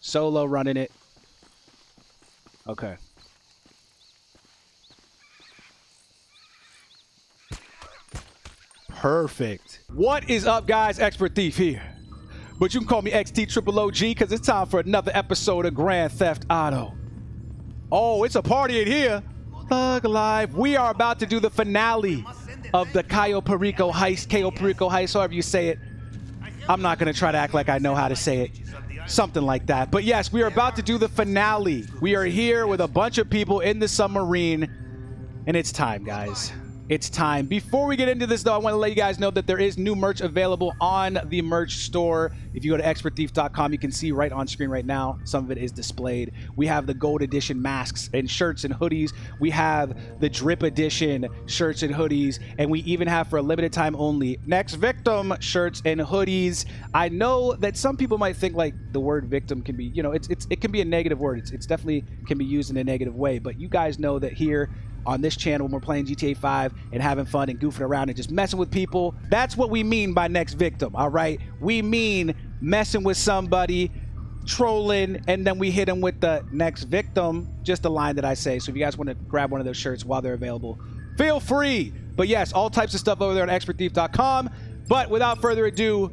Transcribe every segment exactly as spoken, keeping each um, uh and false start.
Solo running it. Okay. Perfect. What is up, guys? Expert Thief here. But you can call me X T Triple O G because it's time for another episode of Grand Theft Auto. Oh, it's a party in here. Thug Life. We are about to do the finale of the Cayo Perico heist. Cayo Perico heist, however you say it. I'm not going to try to act like I know how to say it. Something like that. But yes, we are about to do the finale. We are here with a bunch of people in the submarine. And it's time, guys. It's time. Before we get into this, though, I want to let you guys know that there is new merch available on the merch store. If you go to expert thief dot com, you can see right on screen right now, some of it is displayed. We have the gold edition masks and shirts and hoodies. We have the drip edition shirts and hoodies. And we even have, for a limited time only, next victim shirts and hoodies. I know that some people might think, like, the word victim can be, you know, it's, it's it can be a negative word. It's, it's definitely can be used in a negative way. But you guys know that here on this channel, when we're playing G T A five and having fun and goofing around and just messing with people, that's what we mean by next victim, all right? We mean messing with somebody, trolling, and then we hit them with the next victim, just the line that I say. So if you guys want to grab one of those shirts while they're available, feel free. But yes, all types of stuff over there on expert thief dot com. But without further ado,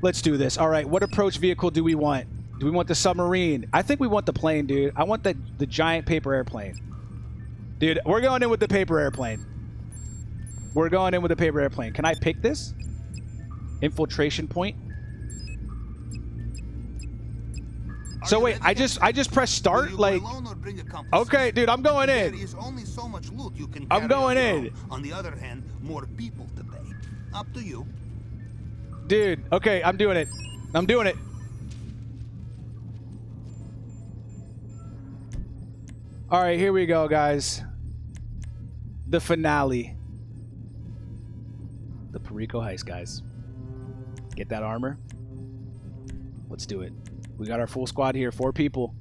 let's do this. All right, what approach vehicle do we want? Do we want the submarine? I think we want the plane, dude. I want the, the giant paper airplane. Dude, we're going in with the paper airplane. We're going in with the paper airplane. Can I pick this? Infiltration point. Are so wait, I just I just pressed start, like. Okay, dude, I'm going in. There is only so much loot you can I'm going in. Own. On the other hand, more people to pay. Up to you. Dude, okay, I'm doing it. I'm doing it. All right, here we go, guys. The finale. The Perico heist, guys. Get that armor. Let's do it. We got our full squad here, four people.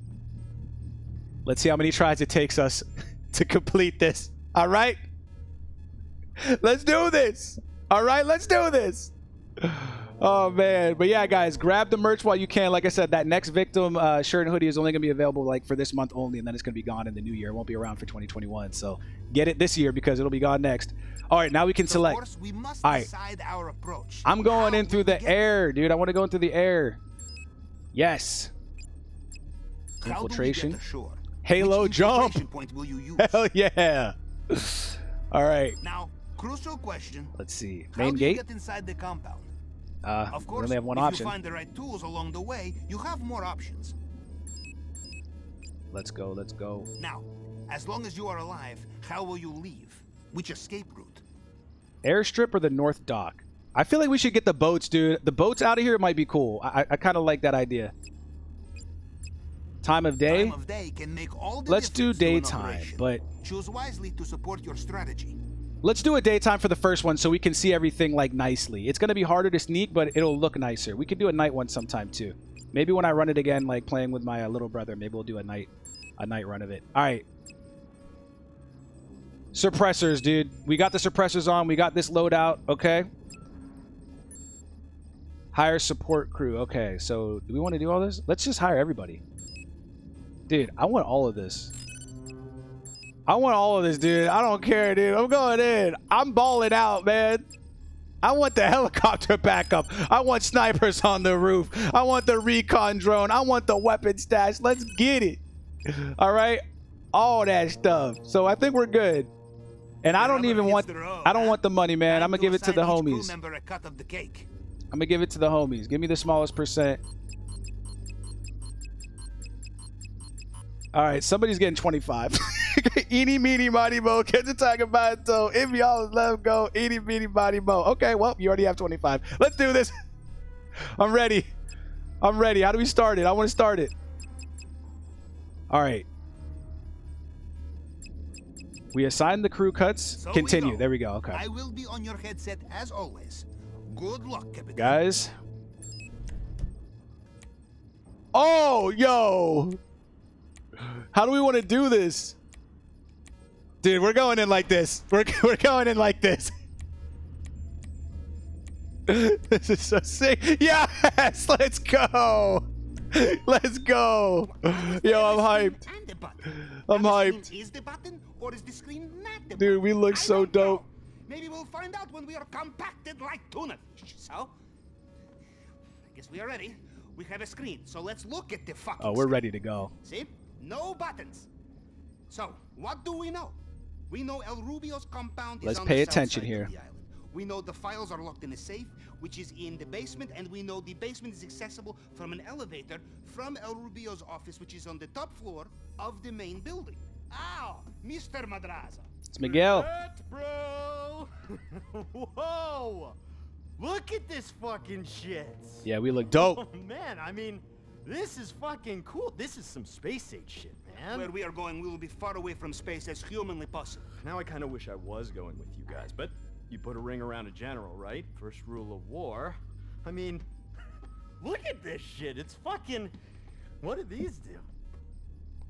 Let's see how many tries it takes us to complete this. All right? Let's do this. All right, let's do this. Oh, man. But yeah, guys, grab the merch while you can. Like I said, that next victim uh, shirt and hoodie is only going to be available like for this month only, and then it's going to be gone in the new year. It won't be around for twenty twenty-one. So get it this year because it'll be gone next. All right, now we can select. Of course, we must All right. decide our approach. I'm going How in through the air, dude. I want to go in through the air. Yes. How Infiltration. Halo jump. Point will you use? Hell yeah. All right. Now, crucial question. Let's see. Main How do gate. You get inside the compound? Uh, of course, we only have one if option. You find the right tools along the way, you have more options. Let's go, let's go. Now, as long as you are alive, how will you leave? Which escape route? Airstrip or the North Dock? I feel like we should get the boats, dude. The boats out of here might be cool. I, I kind of like that idea. Time of day? Time of day can make all the let's do daytime, but choose wisely to support your strategy. Let's do a daytime for the first one so we can see everything, like, nicely. It's going to be harder to sneak, but it'll look nicer. We could do a night one sometime, too. Maybe when I run it again, like, playing with my uh, little brother, maybe we'll do a night a night run of it. All right. Suppressors, dude. We got the suppressors on. We got this loadout. Okay. Hire support crew. Okay. So, do we want to do all this? Let's just hire everybody. Dude, I want all of this. I want all of this, dude. I don't care, dude. I'm going in. I'm balling out, man. I want the helicopter backup. I want snipers on the roof. I want the recon drone. I want the weapon stash. Let's get it. All right? All that stuff. So I think we're good. And I don't even want I don't want the money, man. I'm going to give it to the homies. I'm going to give it to the homies. Give me the smallest percent. All right, somebody's getting twenty-five. Eeny, meeny, miny, mo. Catch a tiger by its toe. If y'all love go, eeny, meeny, miny, mo. Okay, well, you already have twenty-five. Let's do this. I'm ready. I'm ready. How do we start it? I want to start it. All right. We assign the crew cuts. So Continue. We there we go. Okay. I will be on your headset as always. Good luck, Captain. Guys. Oh, yo. How do we want to do this? Dude, we're going in like this. We're, we're going in like this. This is so sick. Yes, let's go. Let's go. Yo, I'm hyped. I'm hyped. Is the button or is the screen not the Dude, we look so dope. Maybe we'll find out when we are compacted like tuna fish. So, I guess we are ready. We have a screen, so let's look at the fucking Oh, we're screen. ready to go. See? No buttons. So, what do we know? We know El Rubio's compound let's is on the south side of the island. Let's pay attention here. We know the files are locked in a safe, which is in the basement, and we know the basement is accessible from an elevator from El Rubio's office, which is on the top floor of the main building. Ow! Mister Madrazo. It's Miguel. What, bro? Whoa! Look at this fucking shit. Yeah, we look dope. Oh, man, I mean, this is fucking cool. This is some space age shit, man. Where we are going, we will be far away from space as humanly possible. Now I kind of wish I was going with you guys, but you put a ring around a general, right? First rule of war. I mean, look at this shit. It's fucking... What do these do?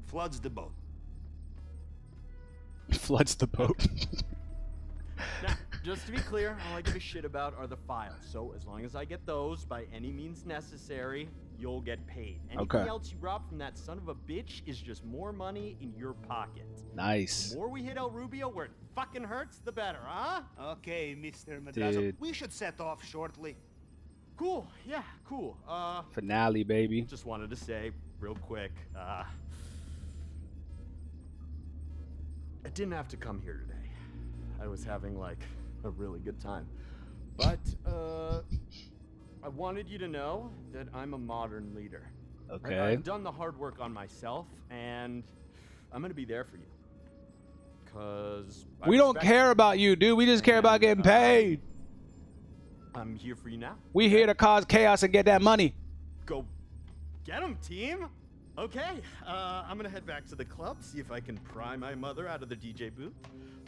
Floods the boat. Floods the boat. Now, just to be clear, all I give a shit about are the files. So as long as I get those by any means necessary, you'll get paid. Anything okay. else you rob from that son of a bitch is just more money in your pocket. Nice. The more we hit El Rubio where it fucking hurts, the better, huh? Okay, Mister Madrazo, we should set off shortly. Cool. Yeah, cool. Uh, Finale, baby. Just wanted to say real quick. Uh, I didn't have to come here today. I was having like a really good time, but uh, I wanted you to know that I'm a modern leader. Okay. I, I've done the hard work on myself, and I'm gonna be there for you. Cause we don't care you. about you, dude. We just care and, about getting paid. Uh, I'm here for you now. We here to cause chaos and get that money. Go get 'em, team. Okay, uh, I'm gonna head back to the club, see if I can pry my mother out of the D J booth.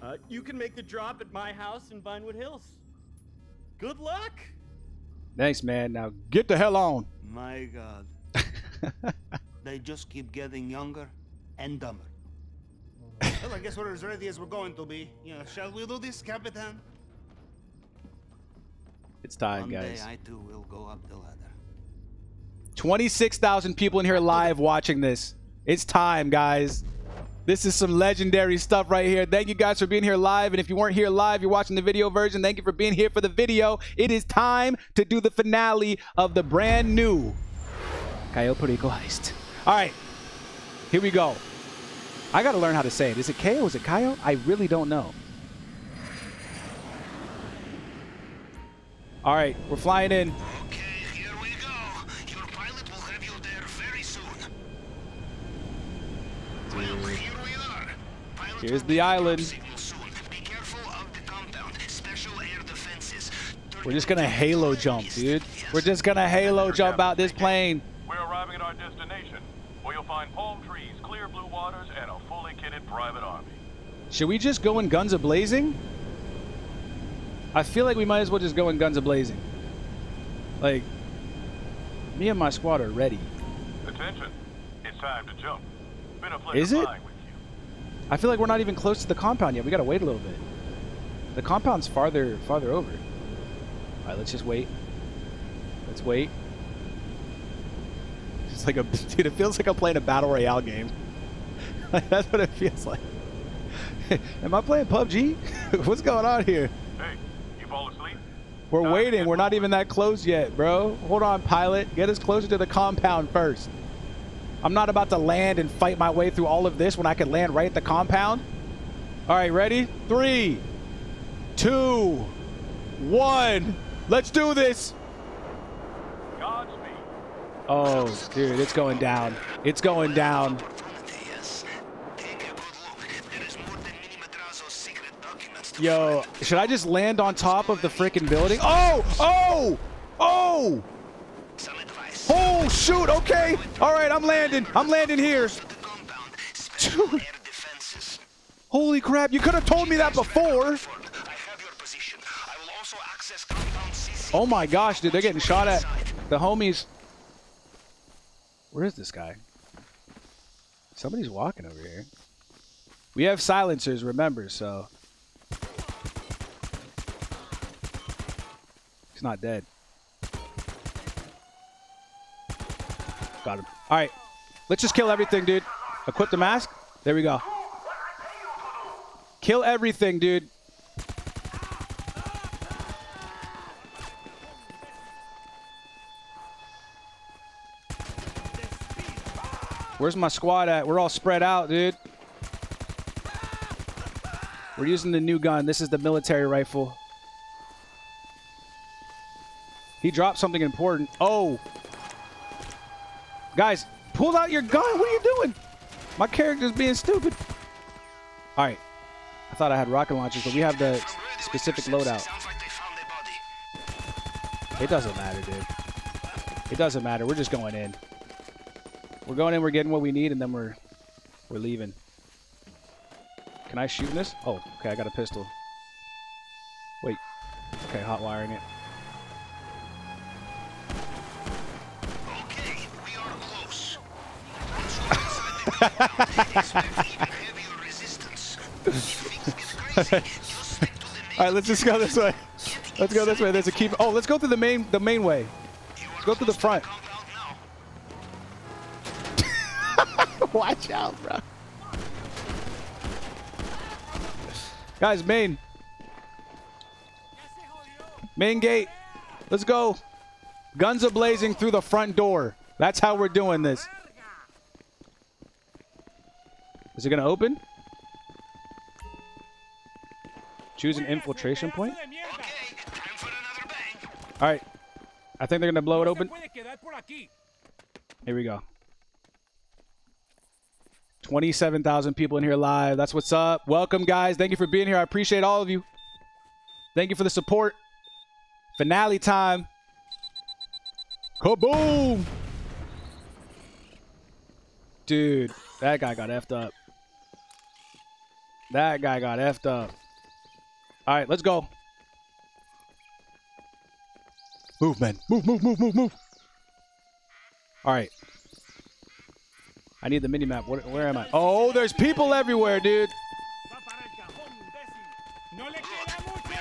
Uh, you can make the drop at my house in Vinewood Hills. Good luck. Thanks, man. Now get the hell on. My God. They just keep getting younger and dumber. Well, I guess we're as ready as we're going to be. You know, shall we do this, Capitan? It's time, One guys. Day I too will go up the ladder. twenty-six thousand people in here live watching this. It's time, guys. This is some legendary stuff right here. Thank you guys for being here live. And if you weren't here live, you're watching the video version. Thank you for being here for the video. It is time to do the finale of the brand new Cayo Perico heist. All right, here we go. I got to learn how to say it. Is it Cayo? Is it Cayo? I really don't know. All right, we're flying in. Okay, here we go. Your pilot will have you there very soon. Well, here's the island. We're just gonna halo jump, dude. We're just gonna halo jump out this plane. We're arriving at our destination, where you'll find palm trees, clear blue waters, and a fully kitted private army. Should we just go in guns a blazing? I feel like we might as well just go in guns a blazing. Like, me and my squad are ready. Attention, it's time to jump. Been a pleasure. Is it? I feel like we're not even close to the compound yet. We gotta wait a little bit. The compound's farther, farther over. All right, let's just wait. Let's wait. It's like a dude. It feels like I'm playing a battle royale game. Like, that's what it feels like. Am I playing P U B G? What's going on here? Hey, you fall asleep? We're no, waiting. We're not even that close yet, bro. Hold on, pilot. Get us closer to the compound first. I'm not about to land and fight my way through all of this when I could land right at the compound. All right, ready? Three, two, one. Let's do this. Godspeed. Oh, dude, it's going down. It's going down. Yo, should I just land on top of the freaking building? Oh, oh, oh. Oh, shoot. Okay. All right. I'm landing. I'm landing here. Dude. Holy crap. You could have told me that before. Oh, my gosh, dude. They're getting shot at. The homies. Where is this guy? Somebody's walking over here. We have silencers, remember, so. He's not dead. Got him. All right. Let's just kill everything, dude. Equip the mask. There we go. Kill everything, dude. Where's my squad at? We're all spread out, dude. We're using the new gun. This is the military rifle. He dropped something important. Oh. Guys, pull out your gun. What are you doing? My character's being stupid. All right. I thought I had rocket launchers, but we have the specific loadout. It doesn't matter, dude. It doesn't matter. We're just going in. We're going in. We're getting what we need, and then we're we're leaving. Can I shoot in this? Oh, okay. I got a pistol. Wait. Okay, hot wiring it. Alright, let's just go this way. Let's go this way. There's a keep. Oh, let's go through the main the main way. Let's go through the front. Watch out, bro. Guys, main. Main gate. Let's go. Guns are blazing through the front door. That's how we're doing this. Is it going to open? Choose an infiltration point? Okay, time for another bang. All right. I think they're going to blow it open. Here we go. twenty-seven thousand people in here live. That's what's up. Welcome, guys. Thank you for being here. I appreciate all of you. Thank you for the support. Finale time. Kaboom! Dude, that guy got effed up. That guy got effed up. All right, let's go. Move, man. Move, move, move, move, move. All right. I need the minimap. Where, where am I? Oh, there's people everywhere, dude.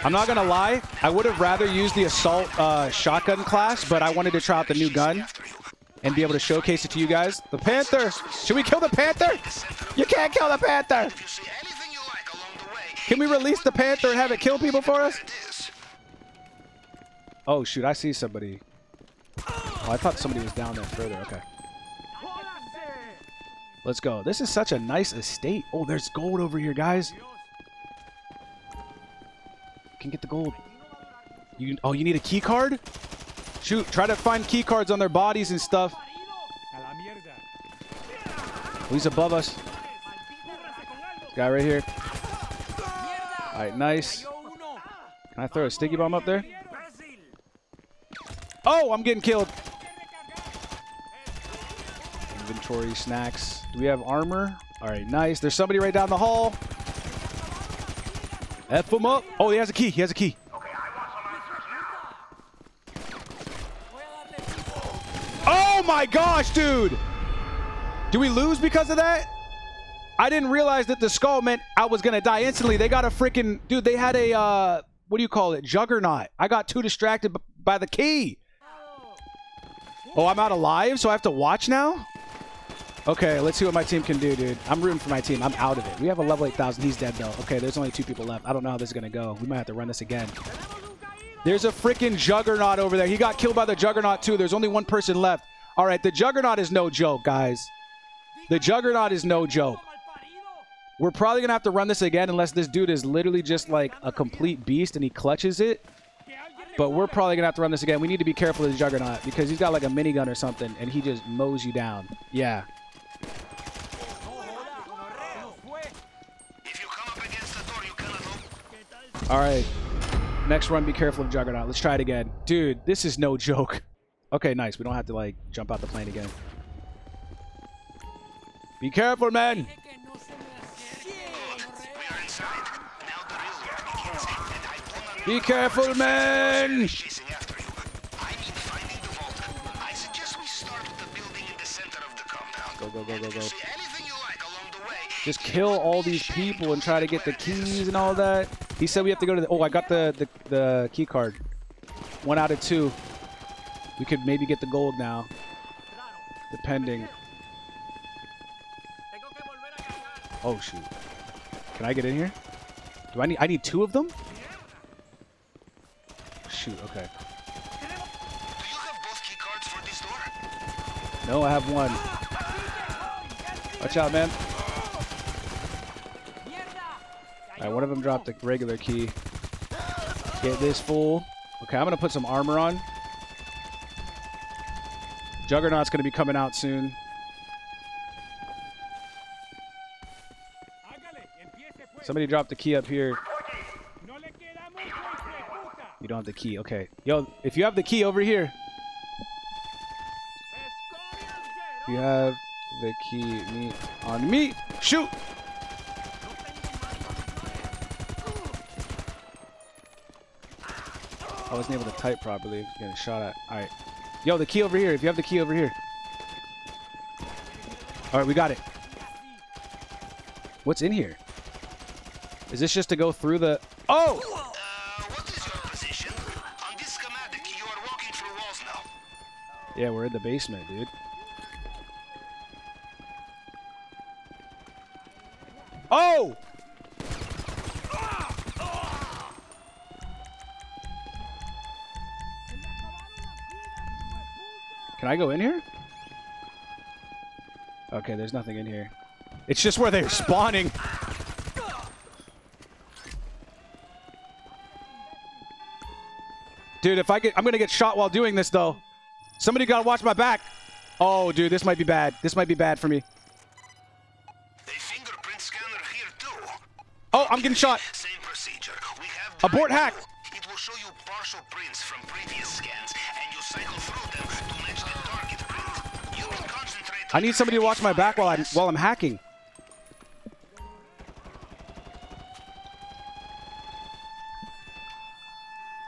I'm not going to lie. I would have rather used the assault uh, shotgun class, but I wanted to try out the new gun and be able to showcase it to you guys. The Panther. Should we kill the Panther? You can't kill the Panther. Can we release the Panther and have it kill people for us? Oh, shoot. I see somebody. Oh, I thought somebody was down there further. Okay. Let's go. This is such a nice estate. Oh, there's gold over here, guys. You can get the gold. You, oh, you need a key card? Shoot, try to find key cards on their bodies and stuff. Oh, he's above us. Guy right here. All right, nice. Can I throw a sticky bomb up there? Oh, I'm getting killed. Inventory, snacks. Do we have armor? All right, nice. There's somebody right down the hall. F him up. Oh, he has a key. He has a key. Oh my gosh, dude. Do we lose because of that? I didn't realize that the skull meant I was going to die instantly. They got a freaking... Dude, they had a... Uh, what do you call it? Juggernaut. I got too distracted by the key. Oh, I'm out alive, so I have to watch now? Okay, let's see what my team can do, dude. I'm rooting for my team. I'm out of it. We have a level eight thousand. He's dead, though. Okay, there's only two people left. I don't know how this is going to go. We might have to run this again. There's a freaking juggernaut over there. He got killed by the juggernaut, too. There's only one person left. All right, the juggernaut is no joke, guys. The juggernaut is no joke. We're probably going to have to run this again unless this dude is literally just like a complete beast and he clutches it. But we're probably going to have to run this again. We need to be careful of the juggernaut because he's got like a minigun or something and he just mows you down. Yeah. All right. Next run, be careful of juggernaut. Let's try it again. Dude, this is no joke. Okay, nice. We don't have to, like, jump out the plane again. Be careful, man! Be careful, man! Go, go, go, go, go. Just kill all these people and try to get the keys and all that. He said we have to go to the... Oh, I got the, the, the key card. One out of two. We could maybe get the gold now. depending. Oh shoot. Can I get in here? Do I need I need two of them? Shoot, okay. Do you have both key cards for this door? No, I have one. Watch out, man. Alright, one of them dropped the regular key. Get this fool. Okay, I'm gonna put some armor on. Juggernaut's gonna be coming out soon. Somebody dropped the key up here. You don't have the key, okay. Yo, if you have the key over here. You have the key me on me. Shoot! I wasn't able to type properly. Getting shot at. Alright. Yo, the key over here. If you have the key over here. Alright, we got it. What's in here? Is this just to go through the... Oh! Uh, what is your position? On this schematic, you are walking through walls now. Yeah, we're in the basement, dude. Oh! Can I go in here? Okay, there's nothing in here. It's just where they're spawning. Dude, if I get, I'm gonna get shot while doing this though. Somebody gotta watch my back. Oh, dude, this might be bad. This might be bad for me. A fingerprint scanner here too. Oh, I'm getting shot. Same procedure. We have abort hack. It will show you partial prints from previous scans, and you cycle through them to match the target print. You can concentrate. I need somebody to watch my back while I'm while I'm hacking.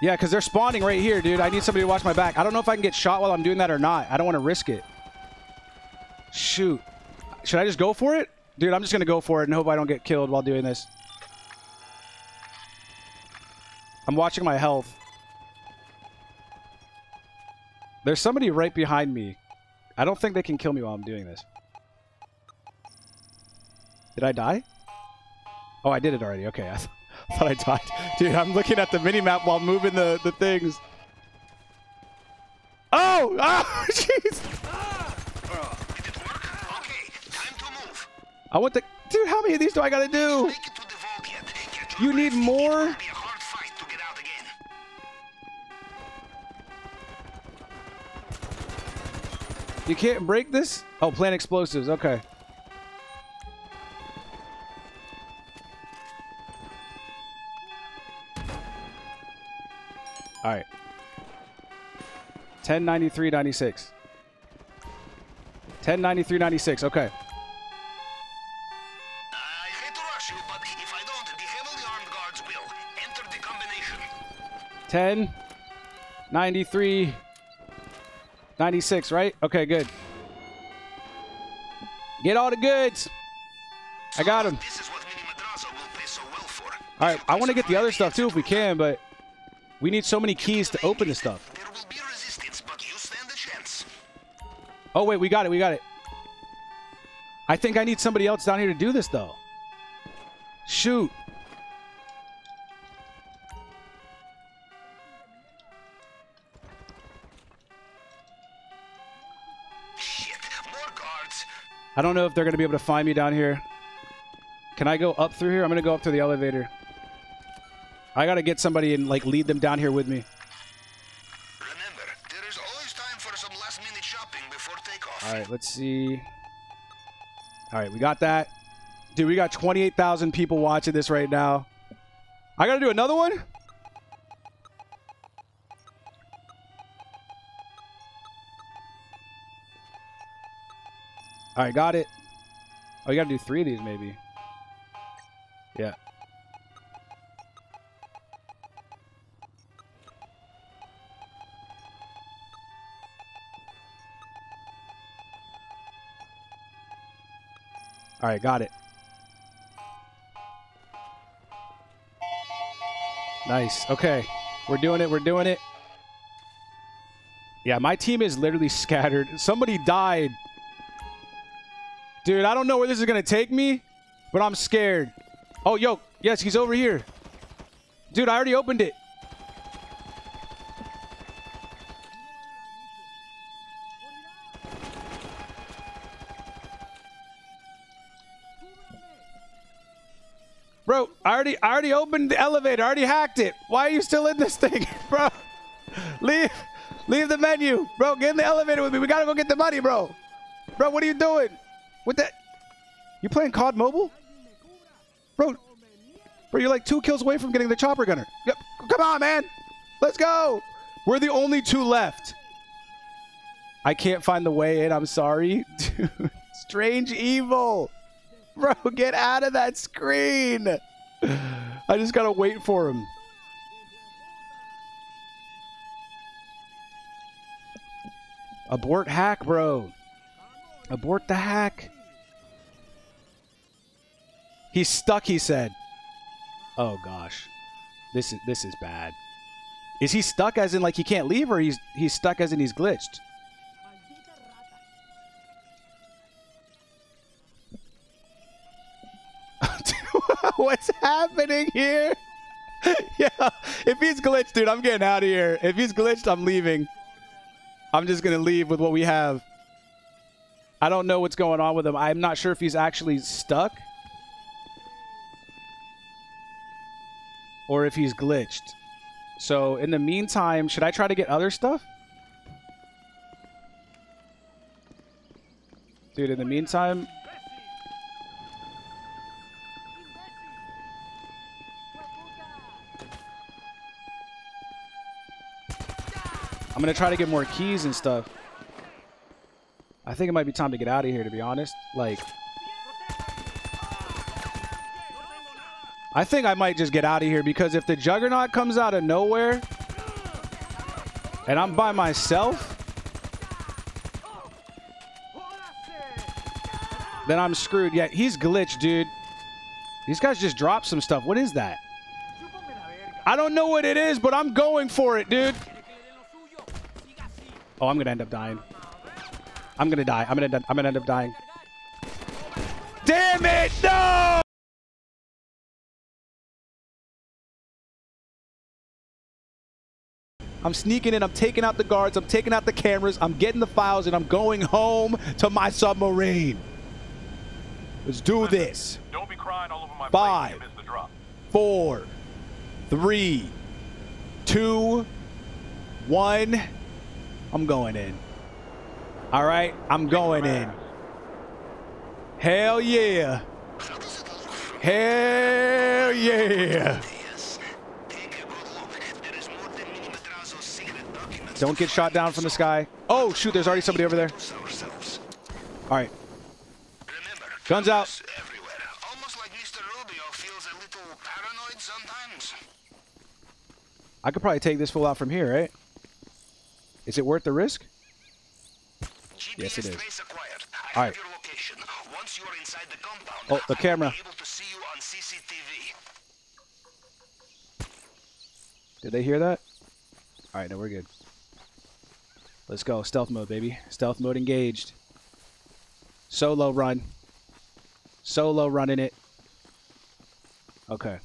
Yeah, because they're spawning right here, dude. I need somebody to watch my back. I don't know if I can get shot while I'm doing that or not. I don't want to risk it. Shoot. Should I just go for it? Dude, I'm just going to go for it and hope I don't get killed while doing this. I'm watching my health. There's somebody right behind me. I don't think they can kill me while I'm doing this. Did I die? Oh, I did it already. Okay, I thought... I thought I died. Dude, I'm looking at the mini-map while moving the, the things. Oh! Oh, jeez! Did it work? Okay, time to move. I want the... Dude, how many of these do I gotta do? You need more? You can't break this? Oh, plant explosives. Okay. All right, ten ninety-three ninety-six. ten ninety-three ninety-six. Okay. I hate to rush you, but if I don't, the heavily armed guards will enter the combination. ten ninety-three ninety-six. Right? Okay. Good. Get all the goods. I got him. This is what Mini Madrazo will pay so well for. All right. I want to get the other stuff too if we can, but. We need so many keys to open this stuff. There will be resistance, but you stand a chance. Oh, wait, we got it, we got it. I think I need somebody else down here to do this, though. Shoot. Shit, more guards. I don't know if they're going to be able to find me down here. Can I go up through here? I'm going to go up through the elevator. I gotta get somebody and like lead them down here with me. Remember, there is always time for some last-minute shopping before takeoff. All right, let's see. All right, we got that. Dude, we got twenty-eight thousand people watching this right now. I gotta do another one? All right, got it. Oh, you gotta do three of these maybe. Yeah. All right, got it. Nice. Okay. We're doing it. We're doing it. Yeah, my team is literally scattered. Somebody died Dude, I don't know where this is going to take me, but I'm scared. Oh, yo. Yes, he's over here. Dude, I already opened it. Bro, I already, I already opened the elevator. I already hacked it. Why are you still in this thing, bro? Leave, leave the menu, bro. Get in the elevator with me. We gotta go get the money, bro. Bro, what are you doing? What the? You playing C O D Mobile, bro? Bro, you're like two kills away from getting the chopper gunner. Yep. Come on, man. Let's go. We're the only two left. I can't find the way in. I'm sorry, dude. Strange evil. Bro, get out of that screen. I just gotta wait for him. Abort hack, bro. Abort the hack. He's stuck, he said. Oh gosh. This is this is bad. Is he stuck as in like he can't leave, or he's he's stuck as in he's glitched? What's happening here? Yeah, if he's glitched, dude, I'm getting out of here. If he's glitched, I'm leaving. I'm just going to leave with what we have. I don't know what's going on with him. I'm not sure if he's actually stuck or if he's glitched. So in the meantime, should I try to get other stuff? Dude, in the meantime... I'm going to try to get more keys and stuff. I think it might be time to get out of here, to be honest. Like, I think I might just get out of here, because if the Juggernaut comes out of nowhere and I'm by myself, then I'm screwed. Yeah, he's glitched, dude. These guys just dropped some stuff. What is that? I don't know what it is, but I'm going for it, dude. Oh, I'm gonna end up dying. I'm gonna die. I'm gonna. I'm gonna end up dying. Damn it! No! I'm sneaking in. I'm taking out the guards. I'm taking out the cameras. I'm getting the files, and I'm going home to my submarine. Let's do this. Don't be crying all over my Five, plate. You missed the drop. Four, three, two, one. I'm going in. All right, I'm going in. Hell yeah. Hell yeah. Don't get shot down from the sky. Oh, shoot, there's already somebody over there. All right. Guns out. Almost like Mister Rubio feels a little paranoid sometimes. I could probably take this fool out from here, right? Is it worth the risk? G P S yes, it is. Trace acquired. I All right. Your location. Once you are inside the compound, oh, the camera. I'll be able to see you on C C T V. Did they hear that? All right, no, we're good. Let's go. Stealth mode, baby. Stealth mode engaged. Solo run. Solo running it. Okay.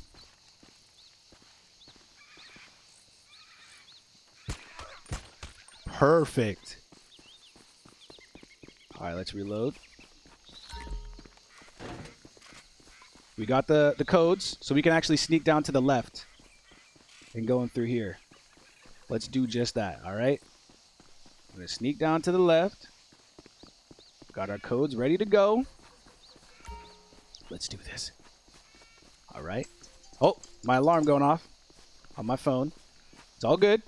Perfect. All right, let's reload. We got the, the codes, so we can actually sneak down to the left and go in through here. Let's do just that, all right? I'm gonna sneak down to the left. Got our codes ready to go. Let's do this. All right. Oh, my alarm going off on my phone. It's all good.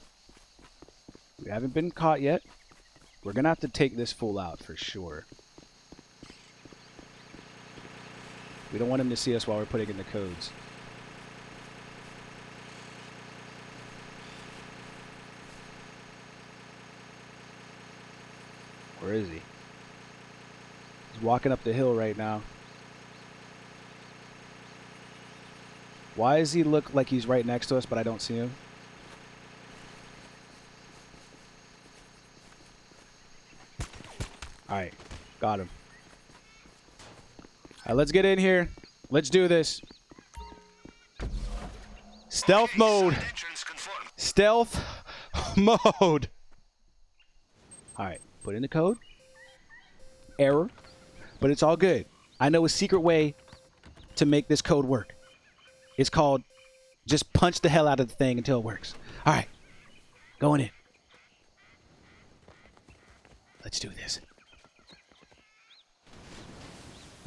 We haven't been caught yet. We're gonna have to take this fool out for sure. We don't want him to see us while we're putting in the codes. Where is he? He's walking up the hill right now. Why does he look like he's right next to us, but I don't see him? All right, got him. Right, let's get in here. Let's do this. Stealth mode. Stealth mode. All right, put in the code. Error. But it's all good. I know a secret way to make this code work. It's called just punch the hell out of the thing until it works. All right, going in. Let's do this.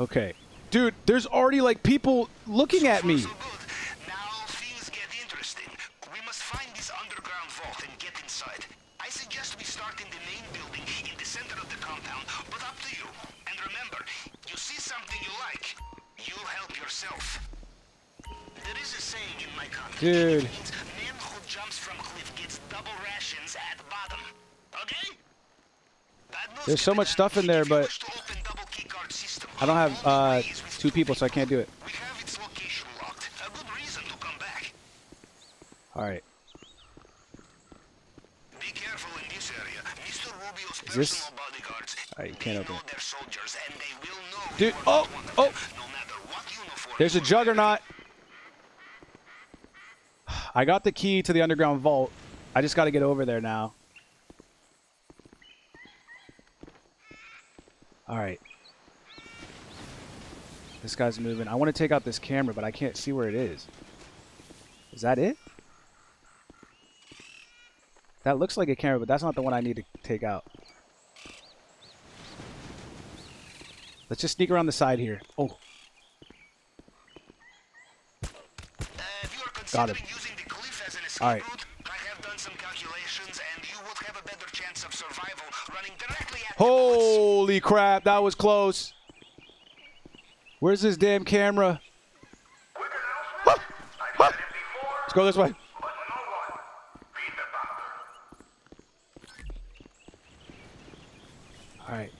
Okay. Dude, there's already like people looking at me. Dude. Man who jumps from cliff gets double rations at the bottom. Okay? There's so much stuff in there, but I don't have uh, two people, so I can't do it. We have its location locked. A good reason to come back. All right. Be careful in this area. Mister Rubio's personal bodyguards. All right, you can't open it. Dude, oh, oh. There's a juggernaut. I got the key to the underground vault. I just got to get over there now. All right. This guy's moving. I want to take out this camera, but I can't see where it is. Is that it? That looks like a camera, but that's not the one I need to take out. Let's just sneak around the side here. Oh. Got him. All right. I have done some calculations, and you would have a better chance of survival running directly at holy crap, that was close. Where's this damn camera? Ah! Ah! Let's go this way. All right.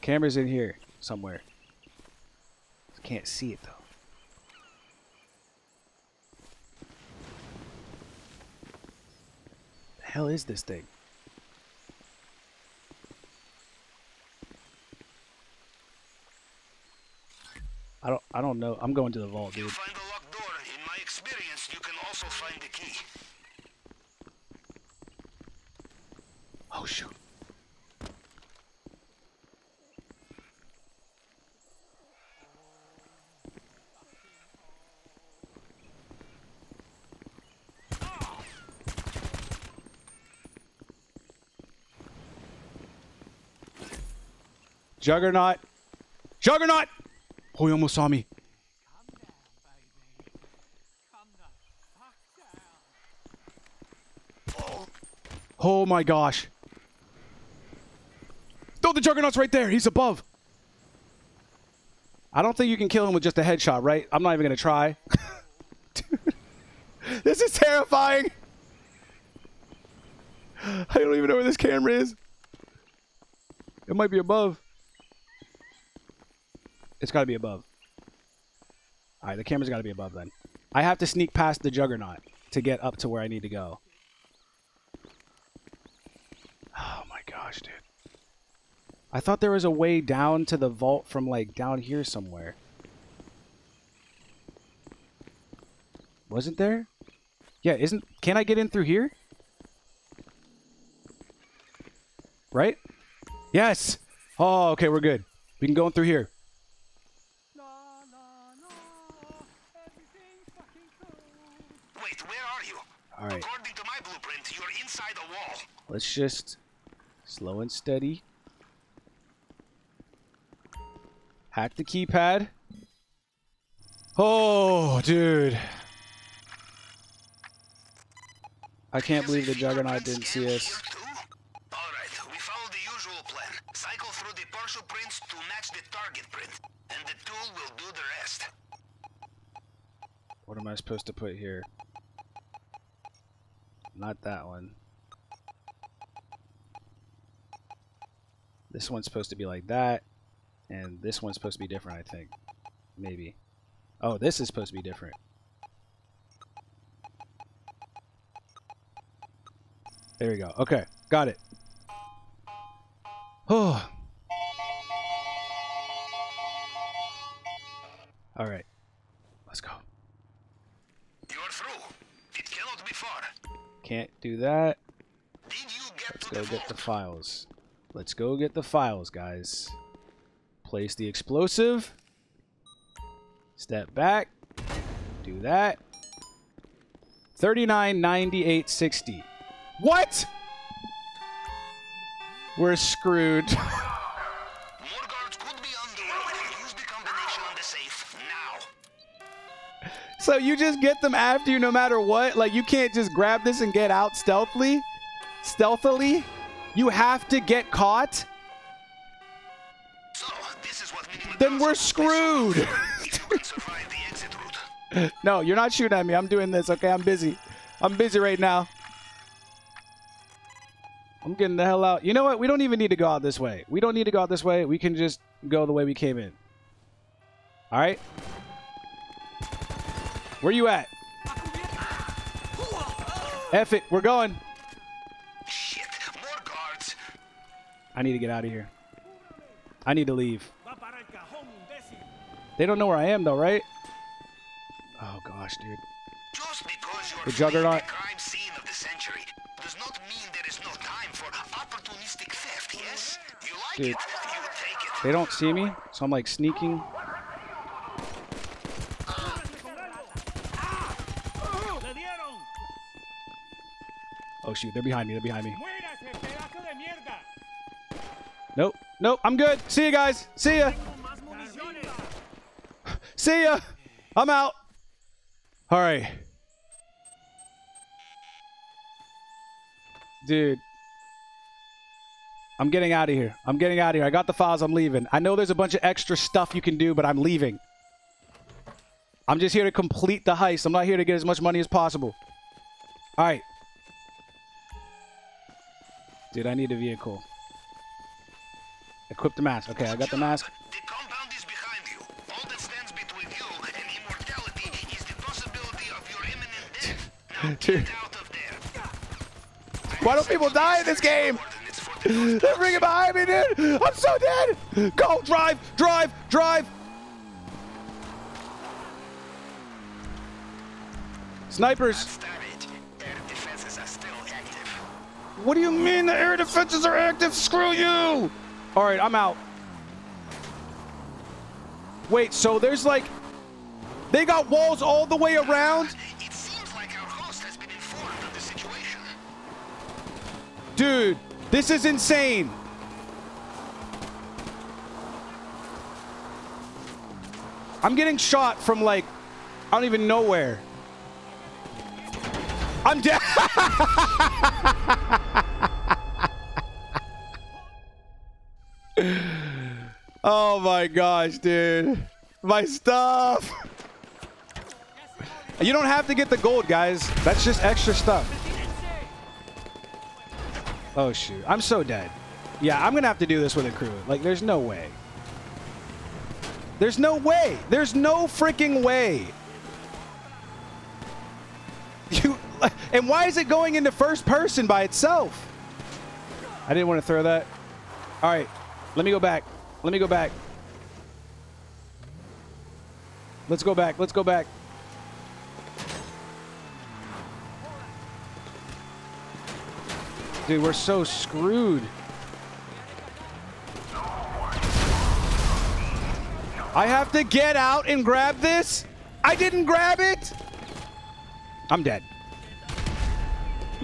Camera's in here somewhere. Can't see it, though. Hell is this thing? I don't I don't know. I'm going to the vault, dude. You find a locked door. In my experience, you can also find the key. Oh shoot. Juggernaut! Juggernaut! Oh, he almost saw me. Oh my gosh. No, the Juggernaut's right there. He's above. I don't think you can kill him with just a headshot, right? I'm not even going to try. Dude, this is terrifying. I don't even know where this camera is. It might be above. It's got to be above. All right, the camera's got to be above then. I have to sneak past the Juggernaut to get up to where I need to go. Oh, my gosh, dude. I thought there was a way down to the vault from, like, down here somewhere. Wasn't there? Yeah, isn't... Can I get in through here? Right? Yes! Oh, okay, we're good. We can go in through here. All right. According to my blueprint, you're inside a wall. Let's just slow and steady. Hack the keypad. Oh, dude. I can't believe the Juggernaut didn't see us. All right, we follow the usual plan. Cycle through the partial prints to match the target print, and the tool will do the rest. What am I supposed to put here? Not that one. This one's supposed to be like that. And this one's supposed to be different, I think. Maybe. Oh, this is supposed to be different. There we go. Okay. Got it. Oh. All right, let's go. You're through. It cannot be far. Can't do that. Did you get let's to go the get vault? the files. Let's go get the files, guys. Place the explosive. Step back. Do that. thirty-nine ninety-eight sixty. What? We're screwed. More guards could be on the road. Use the combination on the safe now. So you just get them after you no matter what? Like, you can't just grab this and get out stealthily? Stealthily? You have to get caught? So, this is what then we're screwed. No, you're not shooting at me. I'm doing this, okay? I'm busy. I'm busy right now. I'm getting the hell out. You know what? We don't even need to go out this way. We don't need to go out this way. We can just go the way we came in. All right? Where you at? F it. We're going. Shit. More guards. I need to get out of here. I need to leave. They don't know where I am, though, right? Oh, gosh, dude. Just because you are the juggernaut. The crime scene of the century does not mean there is no time for opportunistic theft, yes? You like dude. it, you take it. They don't see me, so I'm, like, sneaking. Oh, shoot, they're behind me, they're behind me. Nope, nope, I'm good. See you guys. See ya. See ya. I'm out. All right. Dude. I'm getting out of here. I'm getting out of here. I got the files. I'm leaving. I know there's a bunch of extra stuff you can do, but I'm leaving. I'm just here to complete the heist. I'm not here to get as much money as possible. All right. Dude, I need a vehicle. Equip the mask. Okay, I got the mask. Dude. Why don't people die in this game? They're bringing behind me, dude. I'm so dead. Go, drive, drive, drive. Snipers. What do you mean the air defenses are active? Screw you. All right, I'm out. Wait, so there's like, they got walls all the way around? Dude, this is insane. I'm getting shot from like, I don't even know where. I'm dead. Oh my gosh, dude. My stuff. You don't have to get the gold, guys. That's just extra stuff. Oh, shoot. I'm so dead. Yeah, I'm going to have to do this with a crew. Like, there's no way. There's no way. There's no freaking way. You. And why is it going into first person by itself? I didn't want to throw that. All right. Let me go back. Let me go back. Let's go back. Let's go back. Dude, we're so screwed. I have to get out and grab this? I didn't grab it? I'm dead.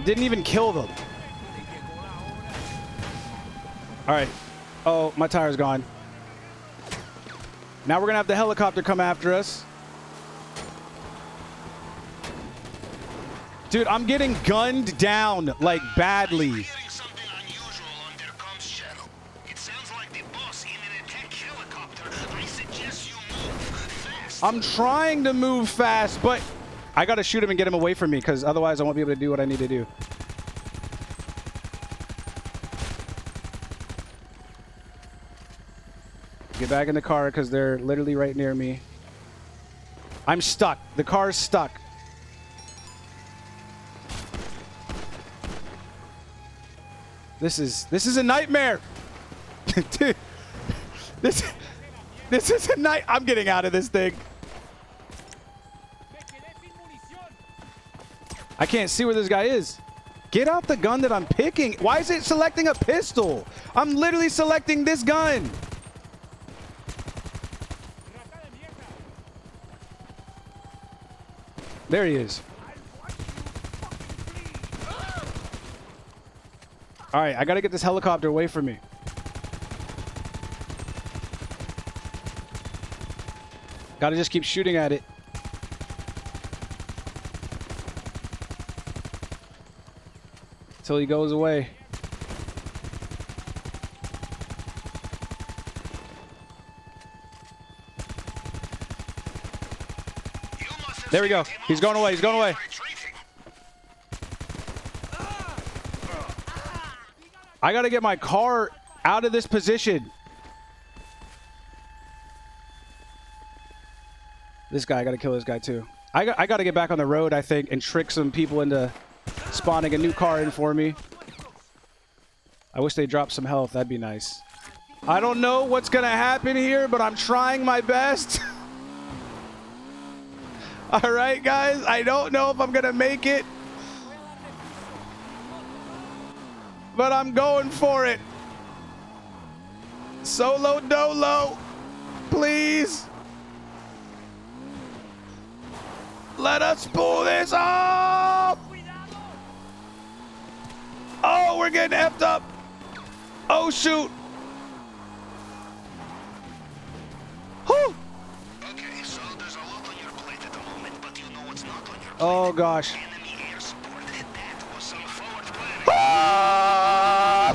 Didn't even kill them. All right. Oh, my tire's gone. Now we're going to have the helicopter come after us. Dude, I'm getting gunned down, like, badly. I'm hearing something unusual on their comms channel. It sounds like the boss in an attack helicopter. I suggest you move fast. I'm trying to move fast, but I gotta shoot him and get him away from me, because otherwise I won't be able to do what I need to do. Get back in the car, because they're literally right near me. I'm stuck. The car's stuck. This is this is a nightmare. Dude. This This is a night. I'm getting out of this thing. I can't see where this guy is. Get out the gun that I'm picking. Why is it selecting a pistol? I'm literally selecting this gun. There he is. All right, I gotta get this helicopter away from me. Gotta just keep shooting at it. Till he goes away. There we go. He's going away. He's going away. I gotta get my car out of this position. This guy, I gotta kill this guy too. I got, I gotta get back on the road, I think, and trick some people into spawning a new car in for me. I wish they dropped some health. That'd be nice. I don't know what's gonna happen here, but I'm trying my best. All right, guys. I don't know if I'm gonna make it, but I'm going for it. Solo dolo, please. Let us pull this off. Oh, we're getting effed up. Oh, shoot. Whew. Okay, so there's a lot on your plate at the moment, but you know what's not on your plate. Oh, gosh. Enemy air support. That was some forward planning.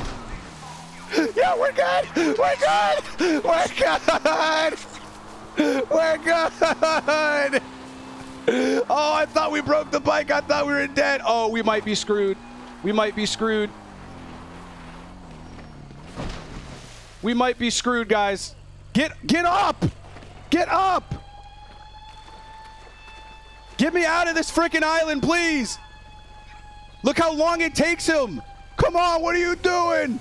Oh! Yeah, we're good. We're good. We're good. We're good. Oh, I thought we broke the bike. I thought we were dead. Oh, we might be screwed. We might be screwed. We might be screwed, guys. Get get up! Get up! Get me out of this freaking island, please! Look how long it takes him! Come on, what are you doing?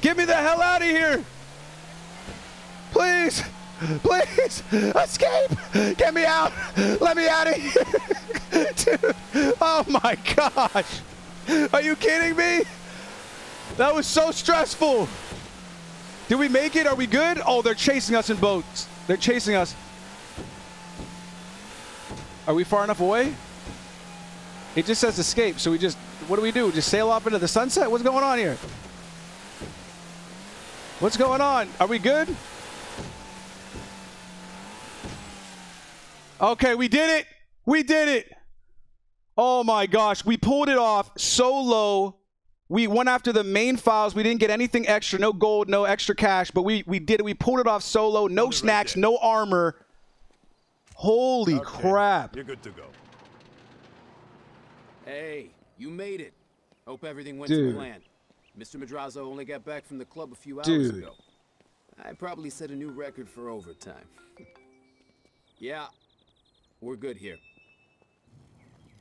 Get me the hell out of here! Please! Please! Escape! Get me out! Let me out of here! Dude, oh my gosh! Are you kidding me? That was so stressful! Did we make it? Are we good? Oh, they're chasing us in boats. They're chasing us. Are we far enough away? It just says escape, so we just... What do we do? Just sail off into the sunset? What's going on here? What's going on? Are we good? Okay, we did it! We did it! Oh my gosh, we pulled it off solo. We went after the main files. We didn't get anything extra, no gold, no extra cash, but we, we did it. We pulled it off solo, no snacks, no armor. Holy crap. You're good to go. Hey, you made it. Hope everything went to plan. Mister Madrazo only got back from the club a few hours ago. I probably set a new record for overtime. Yeah. We're good here.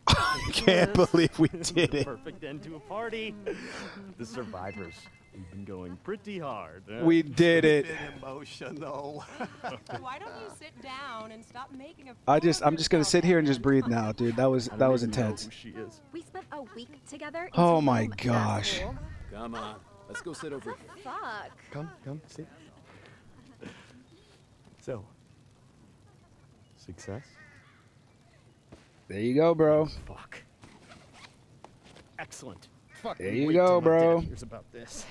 I can't believe we did it. Perfect end to a party. The survivors have been going pretty hard. Huh? We did it. Emotional. Why don't you sit down and stop making a I just I'm just going to sit here and just breathe now, dude. That was that was intense. We spent a week together. Oh my gosh. Come on. Let's go sit over here. Fuck. Come, come, sit. So. Success. There you go, bro. Fuck. Excellent. Fuck. There you go, bro. Here's about this.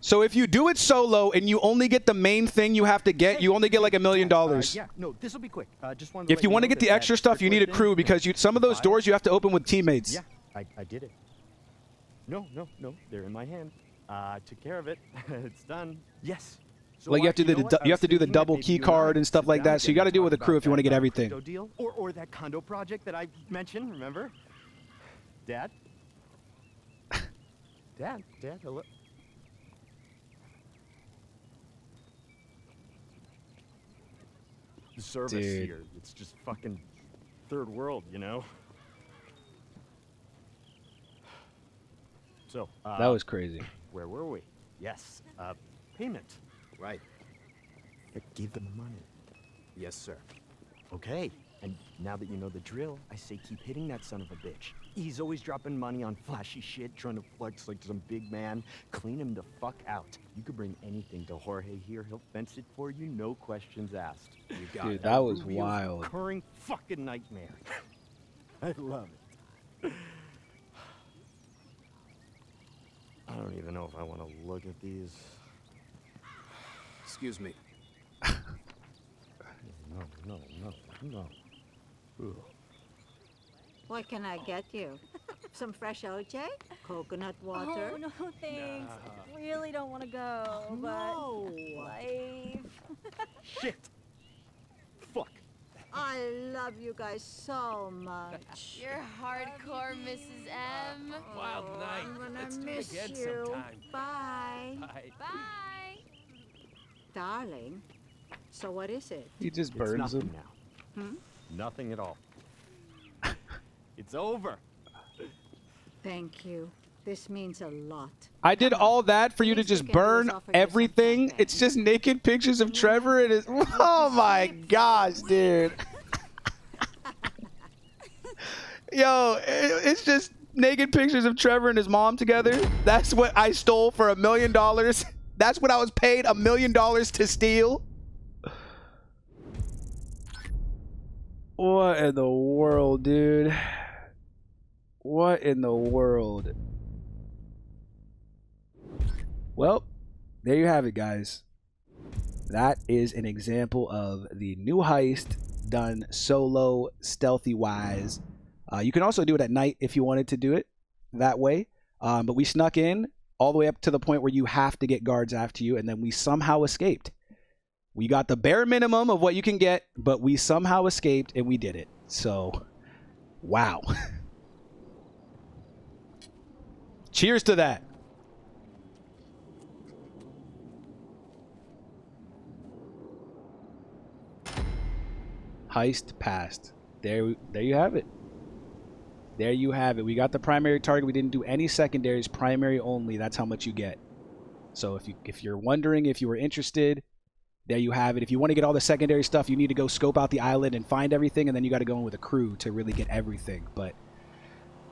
So if you do it solo and you only get the main thing you have to get, you only get like a million dollars. Yeah. No, this will be quick. Uh, just wanted to if you want to get the extra stuff, you need a crew because you some of those doors you have to open with teammates. Yeah, I, I did it. No, no, no. They're in my hand. Uh, I took care of it. It's done. Yes. So like you have to do the you have to do the double key card and stuff like that, so you got to do it with a crew if you want to get everything. Deal or or that condo project that I mentioned, remember? Dad. Dad, Dad, hello. The service Dude. here, it's just fucking third world, you know. So uh, that was crazy. Where were we? Yes, uh, payment. Right. But give them the money. Yes, sir. Okay. And now that you know the drill, I say keep hitting that son of a bitch. He's always dropping money on flashy shit, trying to flex like some big man. Clean him the fuck out. You could bring anything to Jorge here. He'll fence it for you, no questions asked. You got Dude, that, that was wild. Recurring fucking nightmare. I love it. I don't even know if I want to look at these. Excuse me. No, no, no, no. Ugh. What can I get you? Some fresh O J? Coconut water? Oh, no, thanks. Nah. Really don't want to go, oh, but... No. Life. Shit. Fuck. I love you guys so much. You're hardcore, Missus M. Wild oh, night. I'm gonna Let's miss again you. Sometime. Bye. Bye. Bye. Darling. So what is it? He just burns him now. Hmm? Nothing at all. It's over. Thank you. This means a lot. I did all that for you to just burn everything. It's just naked pictures of Trevor and his. Oh my gosh, dude. Yo, it's just naked pictures of Trevor and his mom together. That's what I stole for a million dollars. That's what I was paid a million dollars to steal. What in the world, dude? What in the world? Well, there you have it, guys. That is an example of the new heist done solo, stealthy-wise. Uh, you can also do it at night if you wanted to do it that way. Um, but we snuck in all the way up to the point where you have to get guards after you, and then we somehow escaped. We got the bare minimum of what you can get, but we somehow escaped and we did it. So, wow. Cheers to that. Heist passed. There, there you have it. There you have it. We got the primary target. We didn't do any secondaries, primary only. That's how much you get. So if you, if you're wondering, if you were interested... There you have it. If you want to get all the secondary stuff, you need to go scope out the island and find everything, and then you got to go in with a crew to really get everything. But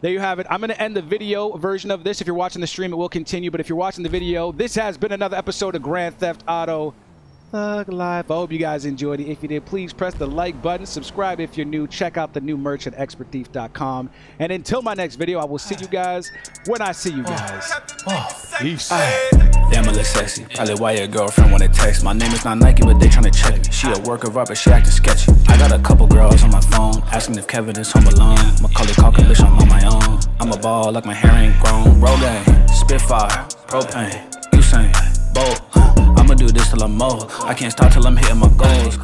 there you have it. I'm going to end the video version of this. If you're watching the stream, it will continue. But if you're watching the video, this has been another episode of Grand Theft Auto Thug Life. I hope you guys enjoyed it. If you did, please press the like button. Subscribe if you're new. Check out the new merch at expert thief dot com. And until my next video, I will see you guys when I see you guys. Oh, peace. Damn, I look sexy. Probably why your girlfriend wanna text. My name is not Nike, but they tryna check me. She a work of art, but she acting sketchy. I got a couple girls on my phone, asking if Kevin is home alone. Macaulay Culkin, bitch, I'm on my own. I'm a ball, like my hair ain't grown. Rogaine, Spitfire, propane, Usain, Bolt. I'ma do this till I'm old. I can't stop till I'm hitting my goals.